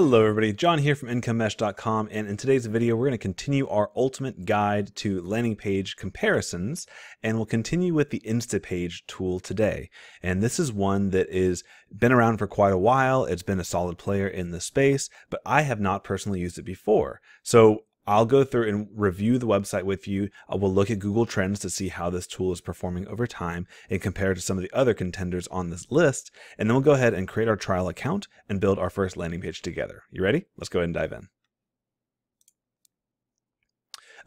Hello everybody, John here from IncomeMesh.com, and in today's video we're going to continue our ultimate guide to landing page comparisons, and we'll continue with the Instapage tool today. And this is one that is been around for quite a while. It's been a solid player in the space, but I have not personally used it before. So I'll go through and review the website with you. I will look at Google Trends to see how this tool is performing over time and compare it to some of the other contenders on this list. And then we'll go ahead and create our trial account and build our first landing page together. You ready? Let's go ahead and dive in.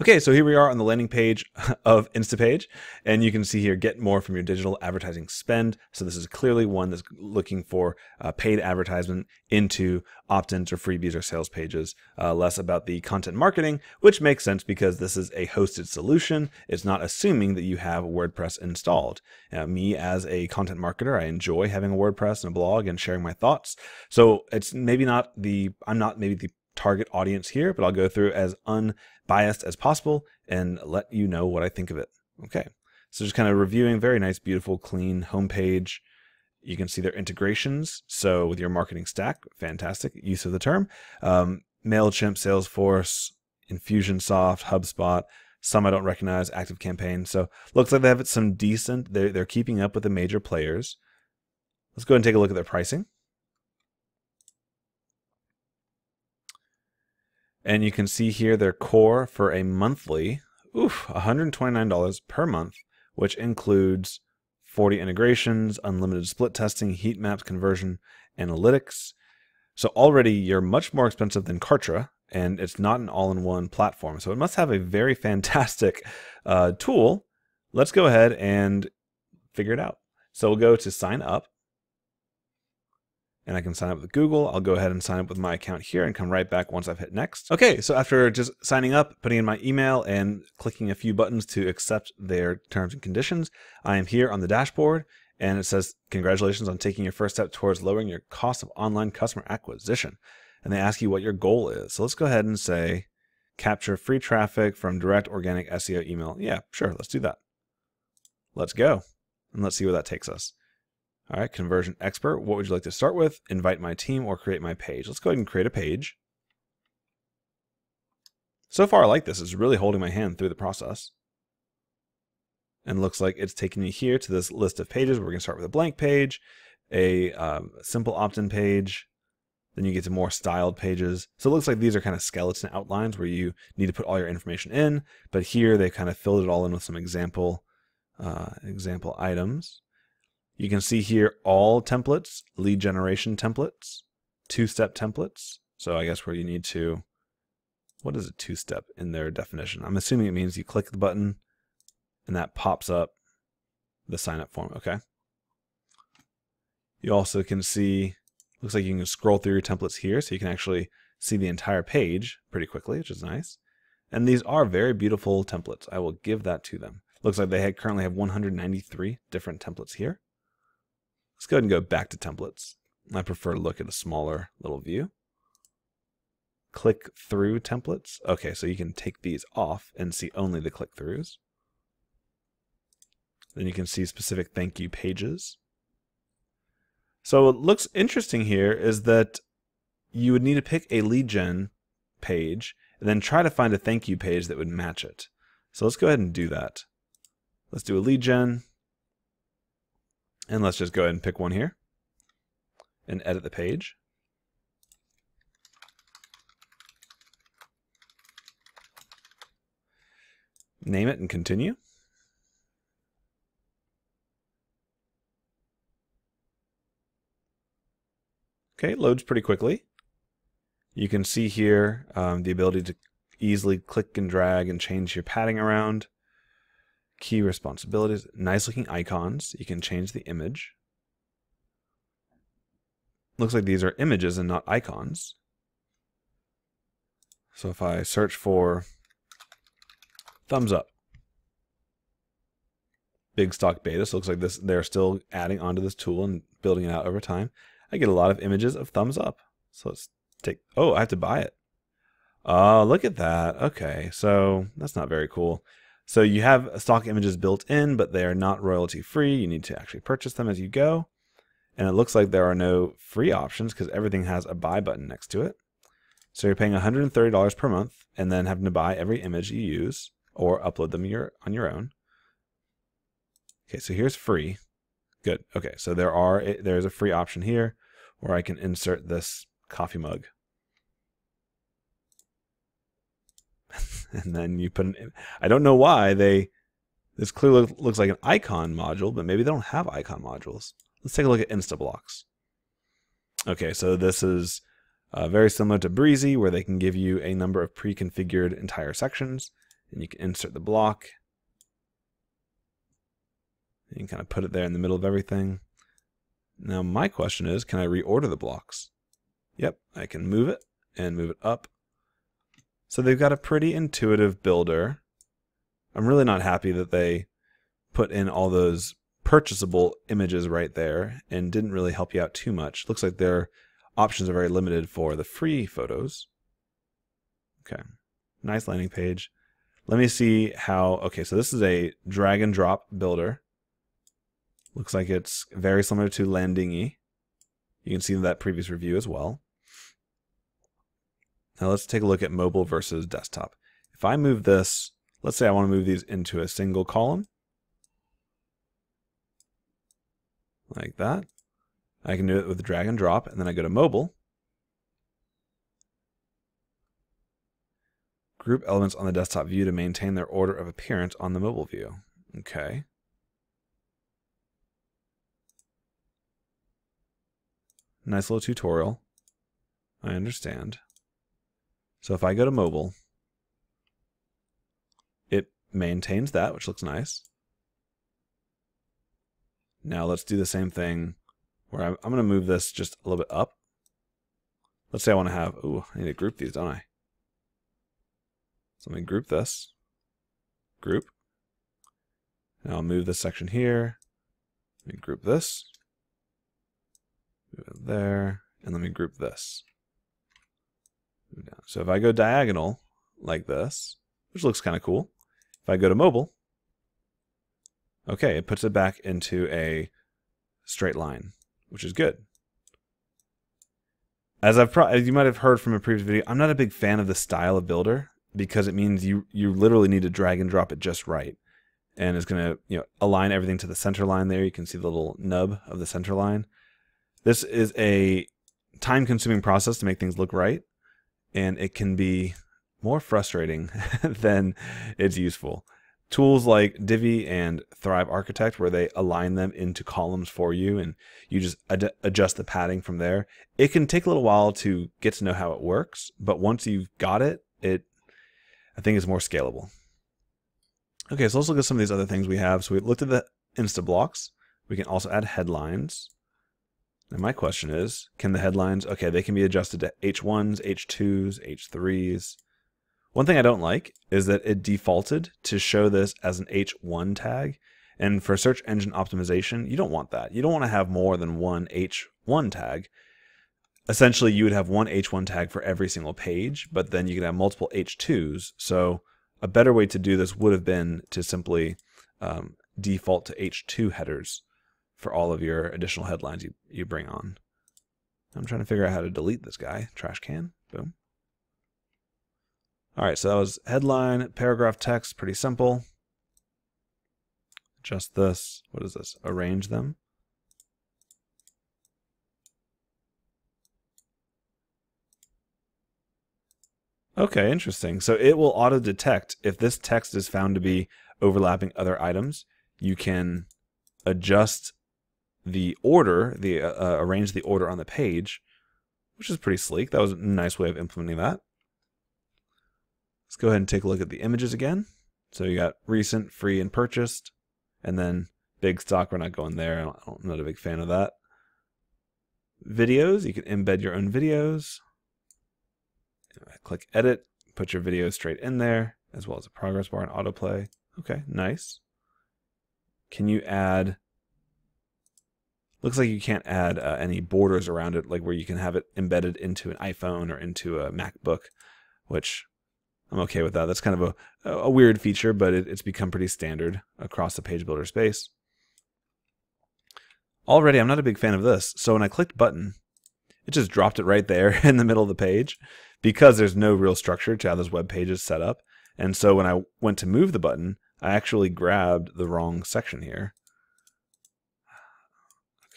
Okay, so here we are on the landing page of Instapage, and you can see here, get more from your digital advertising spend. So this is clearly one that's looking for paid advertisement into opt-ins or freebies or sales pages, less about the content marketing, which makes sense because this is a hosted solution. It's not assuming that you have WordPress installed. Now, me as a content marketer, I enjoy having a WordPress and a blog and sharing my thoughts. So it's maybe not the, I'm not maybe the target audience here, but I'll go through as unbiased as possible and let you know what I think of it. Okay, so just kind of reviewing, very nice, beautiful, clean homepage. You can see their integrations. So with your marketing stack, fantastic use of the term. Mailchimp, Salesforce, Infusion Soft, HubSpot, some I don't recognize, Active Campaign. So looks like they have some decent, they're keeping up with the major players. Let's go ahead and take a look at their pricing. And you can see here their core for a monthly, $129 per month, which includes 40 integrations, unlimited split testing, heat maps, conversion analytics. So already you're much more expensive than Kartra, and it's not an all-in-one platform. So it must have a very fantastic tool. Let's go ahead and figure it out. So we'll go to sign up. And I can sign up with Google. I'll go ahead and sign up with my account here and come right back once I've hit next. Okay, so after just signing up, putting in my email and clicking a few buttons to accept their terms and conditions, I am here on the dashboard, and it says, congratulations on taking your first step towards lowering your cost of online customer acquisition. And they ask you what your goal is. So let's go ahead and say, capture free traffic from direct organic SEO email. Yeah, sure, let's do that. Let's go. And let's see where that takes us. All right, conversion expert, what would you like to start with? Invite my team or create my page. Let's go ahead and create a page. So far I like this, it's really holding my hand through the process. And looks like it's taking me here to this list of pages. We're gonna start with a blank page, a simple opt-in page, then you get to more styled pages. So it looks like these are kind of skeleton outlines where you need to put all your information in, but here they kind of filled it all in with some example, items. You can see here all templates, lead generation templates, two-step templates. So I guess where you need to, what is a two-step in their definition? I'm assuming it means you click the button and that pops up the sign-up form, okay? You also can see, looks like you can scroll through your templates here so you can actually see the entire page pretty quickly, which is nice. And these are very beautiful templates. I will give that to them. Looks like they currently have 193 different templates here. Let's go ahead and go back to templates. I prefer to look at a smaller little view. Click through templates. Okay, so you can take these off and see only the click throughs. Then you can see specific thank you pages. So what looks interesting here is that you would need to pick a lead gen page and then try to find a thank you page that would match it. So let's go ahead and do that. Let's do a lead gen. And let's just go ahead and pick one here and edit the page. Name it and continue. Okay, loads pretty quickly. You can see here the ability to easily click and drag and change your padding around. Key responsibilities, nice looking icons. You can change the image. Looks like these are images and not icons. So if I search for thumbs up, big stock beta, so it looks like this, they're still adding onto this tool and building it out over time. I get a lot of images of thumbs up. So let's take, oh, I have to buy it. Oh, look at that. Okay, so that's not very cool. So you have stock images built in, but they are not royalty free. You need to actually purchase them as you go. And it looks like there are no free options because everything has a buy button next to it. So you're paying $130 per month and then having to buy every image you use or upload them on your own. Okay, so here's free. Good. Okay, so there's a free option here where I can insert this coffee mug. And then you put an, I don't know why they, this clearly looks like an icon module, but maybe they don't have icon modules. Let's take a look at InstaBlocks. Okay, so this is very similar to Breezy, where they can give you a number of pre-configured entire sections, and you can insert the block. You can kind of put it there in the middle of everything. Now my question is, can I reorder the blocks? Yep, I can move it and move it up. So they've got a pretty intuitive builder. I'm really not happy that they put in all those purchasable images right there and didn't really help you out too much. Looks like their options are very limited for the free photos. Okay, nice landing page. Let me see how, okay, so this is a drag and drop builder. Looks like it's very similar to Landingi. You can see that previous review as well. Now let's take a look at mobile versus desktop. If I move this, let's say I want to move these into a single column. Like that. I can do it with drag and drop, and then I go to mobile. Group elements on the desktop view to maintain their order of appearance on the mobile view. Okay. Nice little tutorial. I understand. So if I go to mobile, it maintains that, which looks nice. Now let's do the same thing where I'm going to move this just a little bit up. Let's say I want to have, ooh, I need to group these, don't I? So let me group this. Group. Now I'll move this section here. Let me group this. Move it there, and let me group this. So if I go diagonal like this, which looks kind of cool, if I go to mobile, okay, it puts it back into a straight line, which is good. As you might have heard from a previous video, I'm not a big fan of the style of builder because it means you literally need to drag and drop it just right, and it's going to align everything to the center line there. You can see the little nub of the center line. This is a time-consuming process to make things look right, and it can be more frustrating than it's useful. Tools like Divi and Thrive Architect, where they align them into columns for you and you just adjust the padding from there. It can take a little while to get to know how it works, but once you've got it, I think it's more scalable. Okay, so let's look at some of these other things we have. So we looked at the InstaBlocks. We can also add headlines. And my question is, can the headlines, okay, they can be adjusted to H1s, H2s, H3s. One thing I don't like is that it defaulted to show this as an H1 tag. And for search engine optimization, you don't want that. You don't want to have more than one H1 tag. Essentially, you would have one H1 tag for every single page, but then you could have multiple H2s. So a better way to do this would have been to simply default to H2 headers for all of your additional headlines you bring on. I'm trying to figure out how to delete this guy. Trash can. Boom. All right, so that was headline, paragraph text, pretty simple. Adjust this. What is this? Arrange them. Okay, interesting. So it will auto-detect if this text is found to be overlapping other items. You can adjust the order, arrange the order on the page, which is pretty sleek. That was a nice way of implementing that. Let's go ahead and take a look at the images again. So you got recent, free, and purchased, and then big stock. We're not going there. I'm not a big fan of that. Videos, you can embed your own videos. Click edit, put your video straight in there, as well as a progress bar and autoplay. Okay, nice. Can you add, looks like you can't add any borders around it, like where you can have it embedded into an iPhone or into a MacBook, which I'm okay with that. That's kind of a weird feature, but it's become pretty standard across the page builder space. Already, I'm not a big fan of this. So when I clicked button, it just dropped it right there in the middle of the page because there's no real structure to how this web page is set up. And so when I went to move the button, I actually grabbed the wrong section here.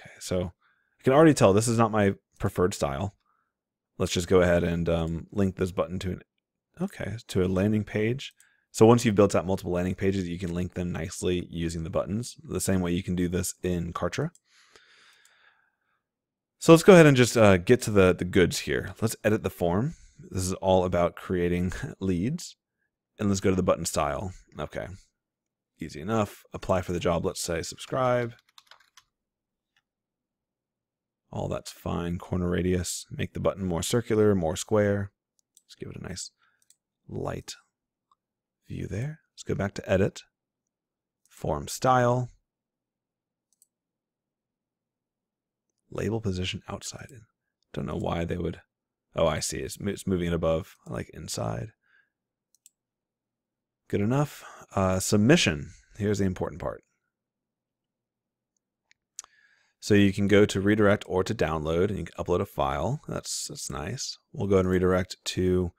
Okay, so I can already tell this is not my preferred style. Let's just go ahead and link this button to a landing page. So once you've built out multiple landing pages, you can link them nicely using the buttons, the same way you can do this in Kartra. So let's go ahead and just get to the goods here. Let's edit the form. This is all about creating leads. And let's go to the button style. Okay, easy enough. Apply for the job, let's say subscribe. All that's fine. Corner radius, make the button more circular, more square. Let's give it a nice light view there. Let's go back to edit, form style. Label position outside. Don't know why they would. Oh, I see. It's moving it above. I like inside. Good enough. Submission. Here's the important part. So you can go to redirect or to download, and you can upload a file. That's nice. We'll go and redirect to.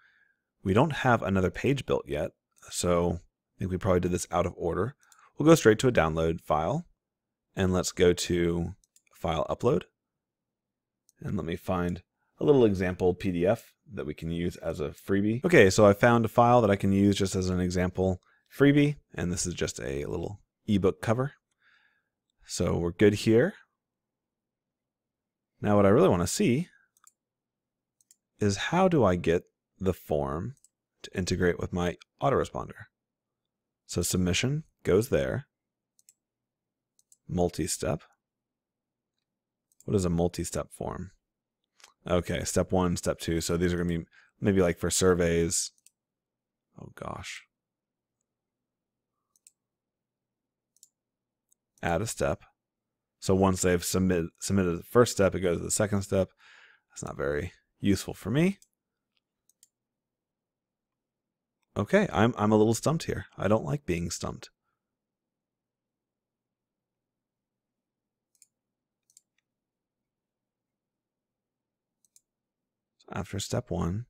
We don't have another page built yet, so I think we probably did this out of order. We'll go straight to a download file, and let's go to file upload. And let me find a little example PDF that we can use as a freebie. Okay, so I found a file that I can use just as an example freebie, and this is just a little ebook cover. So we're good here. Now what I really want to see is how do I get the form to integrate with my autoresponder. So submission goes there, multi-step. What is a multi-step form? Okay, step one, step two. So these are going to be maybe like for surveys. Oh gosh. Add a step. So once they've submitted the first step, it goes to the second step. That's not very useful for me. Okay, I'm a little stumped here. I don't like being stumped. After step one,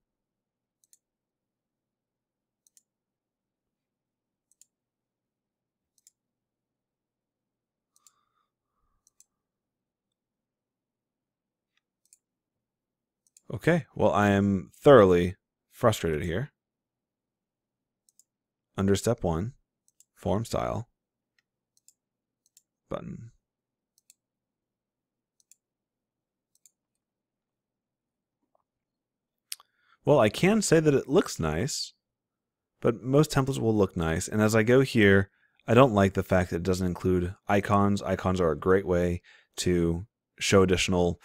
okay, well, I am thoroughly frustrated here. Under step one, form style, button. Well, I can say that it looks nice, but most templates will look nice. And as I go here, I don't like the fact that it doesn't include icons. Icons are a great way to show additional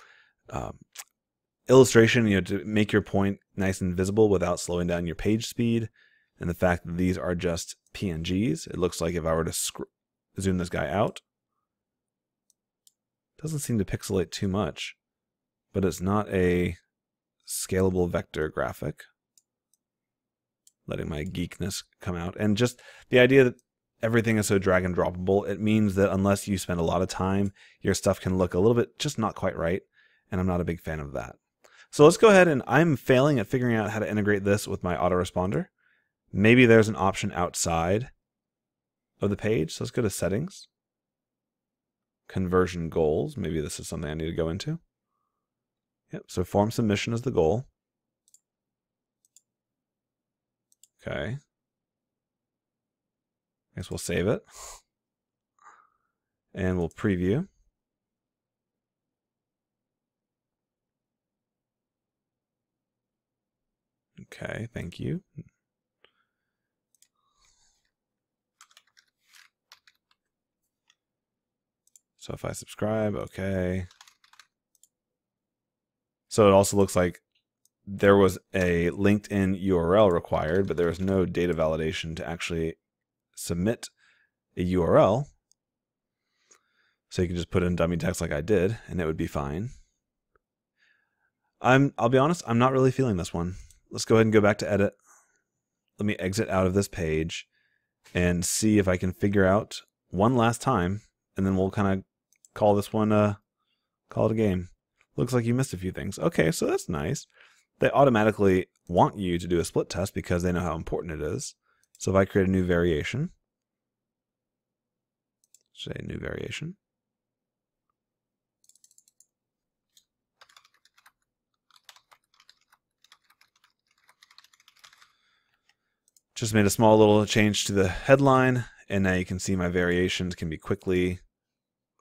illustration, you know, to make your point nice and visible without slowing down your page speed. And the fact that these are just PNGs, it looks like if I were to zoom this guy out, it doesn't seem to pixelate too much, but it's not a scalable vector graphic. Letting my geekness come out. And just the idea that everything is so drag and droppable, it means that unless you spend a lot of time, your stuff can look a little bit just not quite right, and I'm not a big fan of that. So let's go ahead, and I'm failing at figuring out how to integrate this with my autoresponder. Maybe there's an option outside of the page. So let's go to settings, conversion goals. Maybe this is something I need to go into. Yep, so form submission is the goal. Okay. I guess we'll save it. And we'll preview. Okay, thank you. So if I subscribe, okay. So it also looks like there was a LinkedIn URL required, but there was no data validation to actually submit a URL. So you can just put in dummy text like I did, and it would be fine. I'll be honest, I'm not really feeling this one. Let's go ahead and go back to edit. Let me exit out of this page and see if I can figure out one last time, and then we'll kind of call this one Call it a game. Looks like you missed a few things. Okay, so that's nice. They automatically want you to do a split test because they know how important it is. So if I create a new variation, say new variation. Just made a small little change to the headline, and now you can see my variations can be quickly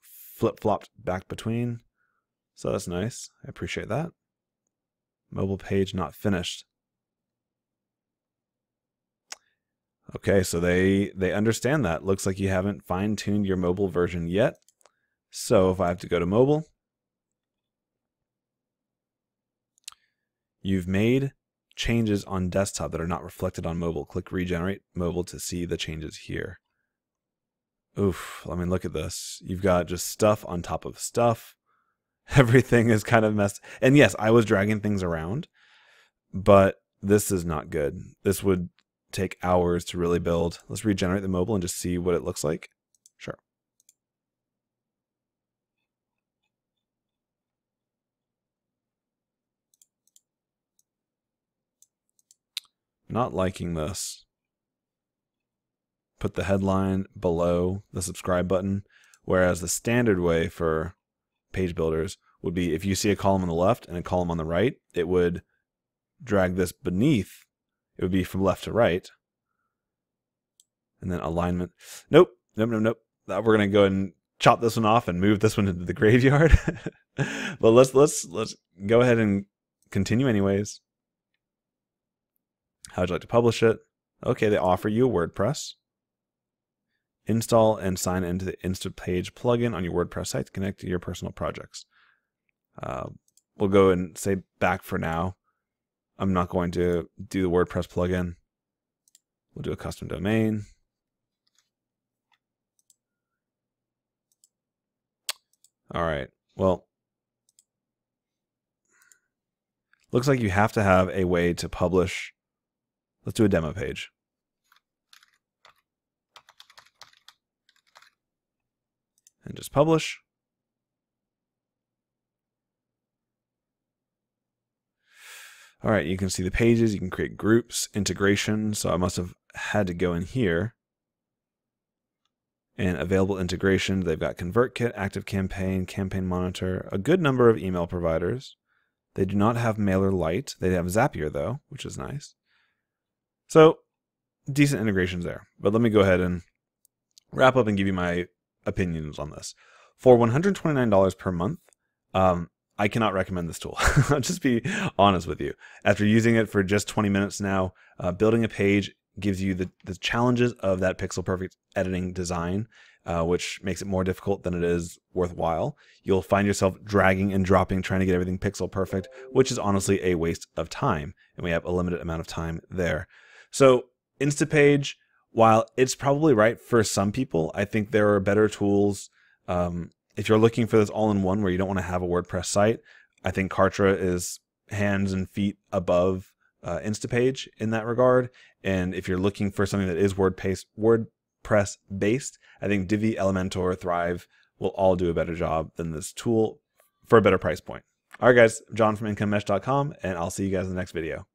flip-flopped back between. So that's nice. I appreciate that. Mobile page not finished. Okay, so they understand that. Looks like you haven't fine-tuned your mobile version yet. So if I have to go to mobile, you've made changes on desktop that are not reflected on mobile. Click regenerate mobile to see the changes here. Oof, I mean, look at this. You've got just stuff on top of stuff. Everything is kind of messed. And yes, I was dragging things around, but this is not good. This would take hours to really build. Let's regenerate the mobile and just see what it looks like. Sure. Not liking this. Put the headline below the subscribe button, whereas the standard way for page builders would be if you see a column on the left and a column on the right, it would drag this beneath. It would be from left to right. And then alignment. Nope, nope, nope, nope. We're going to go and chop this one off and move this one into the graveyard. But let's go ahead and continue anyways. How would you like to publish it? Okay, they offer you WordPress. Install and sign into the Instapage plugin on your WordPress site to connect to your personal projects. We'll go and say back for now. I'm not going to do the WordPress plugin. We'll do a custom domain. All right, well, looks like you have to have a way to publish. Let's do a demo page. And just publish. All right, you can see the pages, you can create groups, integration. So I must have had to go in here. And available integration, they've got ConvertKit, Active Campaign, Campaign Monitor, a good number of email providers. They do not have MailerLite. They have Zapier though, which is nice. So decent integrations there, but let me go ahead and wrap up and give you my opinions on this. For $129 per month, I cannot recommend this tool. I'll just be honest with you. After using it for just 20 minutes now, building a page gives you the challenges of that pixel perfect editing design, which makes it more difficult than it is worthwhile. You'll find yourself dragging and dropping, trying to get everything pixel perfect, which is honestly a waste of time. And we have a limited amount of time there. So Instapage, while it's probably right for some people, I think there are better tools. If you're looking for this all-in-one where you don't want to have a WordPress site, I think Kartra is hands and feet above Instapage in that regard. And if you're looking for something that is WordPress-based, I think Divi, Elementor, Thrive will all do a better job than this tool for a better price point. All right, guys, John from IncomeMesh.com, and I'll see you guys in the next video.